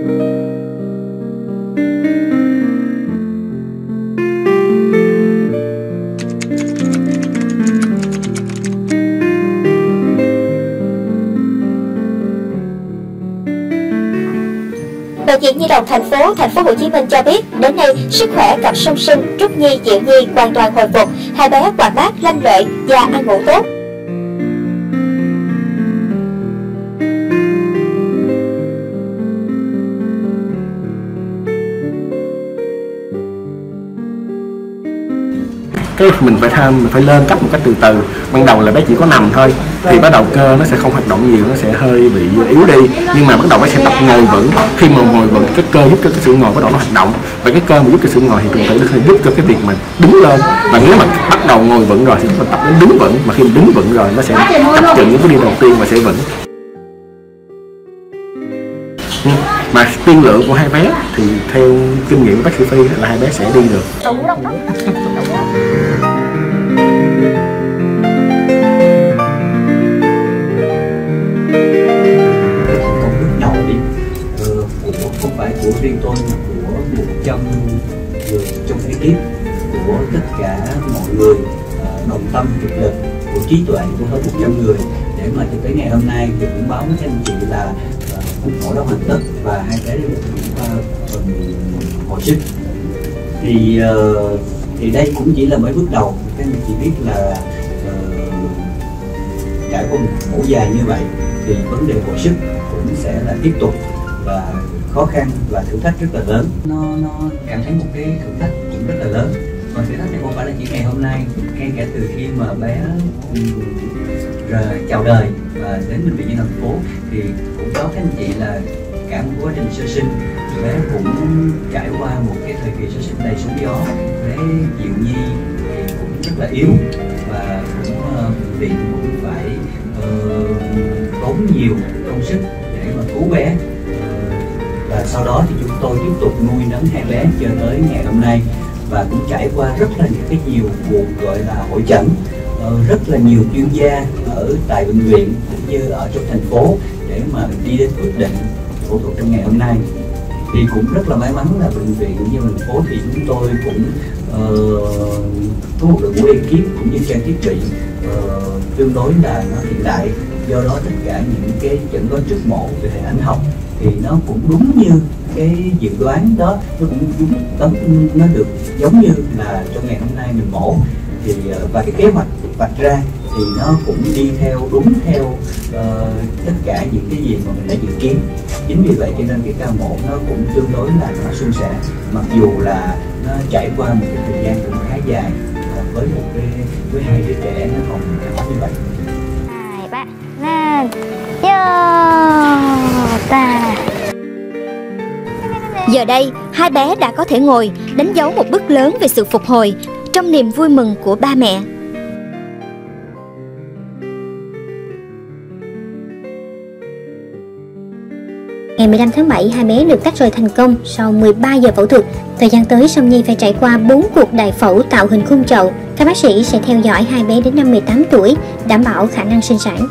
Bệnh viện Nhi đồng thành phố Hồ Chí Minh cho biết đến nay sức khỏe cặp song sinh Trúc Nhi, Diệu Nhi hoàn toàn hồi phục, hai bé hoạt bát, lanh lợi và ăn ngủ tốt. Cái mình phải lên cấp một cách từ. Ban đầu là bé chỉ có nằm thôi, thì bắt đầu cơ nó sẽ không hoạt động nhiều, nó sẽ hơi bị yếu đi. Nhưng mà bắt đầu bé sẽ tập ngồi vững. Khi mà ngồi vững, cái cơ giúp cho cái sự ngồi bắt đầu nó hoạt động. Và cái cơ mà giúp cho sự ngồi thì tuần tự nó sẽ giúp cho cái việc mà đứng lên. Và nếu mà bắt đầu ngồi vững rồi thì chúng ta tập đến đứng vững. Mà khi mà đứng vững rồi nó sẽ tập chừng những cái điều đầu tiên mà sẽ vững. Mà tiên lượng của hai bé thì theo kinh nghiệm của bác sĩ Phi là hai bé sẽ đi được. Của riêng tôi, của 100 người trong ekip, của tất cả mọi người đồng tâm hiệp lực, của trí tuệ của hơn 100 người để mà cho tới ngày hôm nay thì cũng báo với anh chị là khung khổ đã hoàn tất và hai bé cũng hồi sức. Thì đây cũng chỉ là mới bước đầu. Các anh chị biết là trải qua một mổ dài như vậy thì vấn đề hồi sức cũng sẽ là tiếp tục và khó khăn và thử thách rất là lớn. Nó cảm thấy một cái thử thách cũng rất là lớn. Còn thử thách này không phải là chỉ ngày hôm nay, ngay cả từ khi mà bé chào đời và đến bệnh viện Nhi đồng thành phố thì cũng có các anh chị là cả một quá trình sơ sinh, bé cũng trải qua một cái thời kỳ sơ sinh đầy sóng gió. Bé Diệu Nhi thì cũng rất là yếu và cũng viện cũng phải tốn nhiều công sức để mà cứu bé. Và sau đó thì chúng tôi tiếp tục nuôi nấng hai bé cho tới ngày hôm nay và cũng trải qua rất là nhiều cuộc gọi là hội chẩn, rất là nhiều chuyên gia ở tại bệnh viện cũng như ở trong thành phố để mà đi đến quyết định phẫu thuật trong ngày hôm nay. Thì cũng rất là may mắn là bệnh viện cũng như thành phố thì chúng tôi cũng có một đội ngũ ekip cũng như trang thiết bị tương đối là nó hiện đại, do đó tất cả những cái chẩn đoán trước mổ về hình ảnh học thì nó cũng đúng như cái dự đoán đó, nó cũng đúng đó, nó được giống như là trong ngày hôm nay mình mổ. Thì và cái kế hoạch vạch ra thì nó cũng đi theo đúng theo tất cả những cái gì mà mình đã dự kiến. Chính vì vậy cho nên cái ca mổ nó cũng tương đối là nó suôn sẻ, mặc dù là nó trải qua một cái thời gian cũng khá dài với hai đứa trẻ nó còn nhỏ như vậy. Giờ đây, hai bé đã có thể ngồi, đánh dấu một bước lớn về sự phục hồi trong niềm vui mừng của ba mẹ. Ngày 15 tháng 7, hai bé được tách rời thành công sau 13 giờ phẫu thuật. Thời gian tới, Song Nhi phải trải qua 4 cuộc đại phẫu tạo hình khung chậu. Các bác sĩ sẽ theo dõi hai bé đến năm 18 tuổi, đảm bảo khả năng sinh sản.